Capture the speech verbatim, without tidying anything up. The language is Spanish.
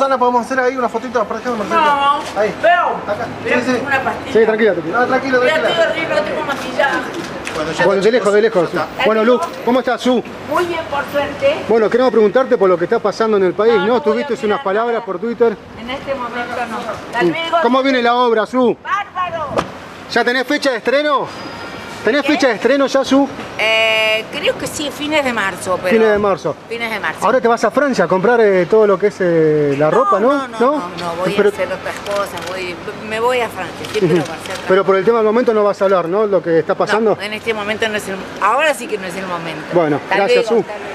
Susana, podemos hacer ahí una fotito para acá, Marcelo. Vamos. Ahí. Veo. Acá. Sí, sí. Una pastilla. Sí, tranquila, tranquila. No, tranquila, tranquila. Mira, estoy horrible, no tengo maquillaje. Bueno, bueno, de lejos, de lejos. Bueno, Luz, ¿cómo estás, Su? Muy bien, por suerte. Bueno, queremos preguntarte por lo que está pasando en el país, ¿no? ¿No? ¿Tuviste unas palabras por Twitter? En este momento no. Tal vez... ¿Cómo viene la obra, Su? ¡Bárbaro! ¿Ya tenés fecha de estreno? ¿Tenés ¿Qué? fecha de estreno ya, Su? Eh, creo que sí, fines de marzo. Pero... Fines de marzo. Fines de marzo. Ahora te vas a Francia a comprar eh, todo lo que es eh, la no, ropa, ¿no? No, no, no, no, no voy pero... a hacer otras cosas, voy, me voy a Francia. Sí, pero, uh-huh. pero por el tema del momento no vas a hablar, ¿no? Lo que está pasando. No, en este momento no es el momento. Ahora sí que no es el momento. Bueno, tal gracias, luego, Su.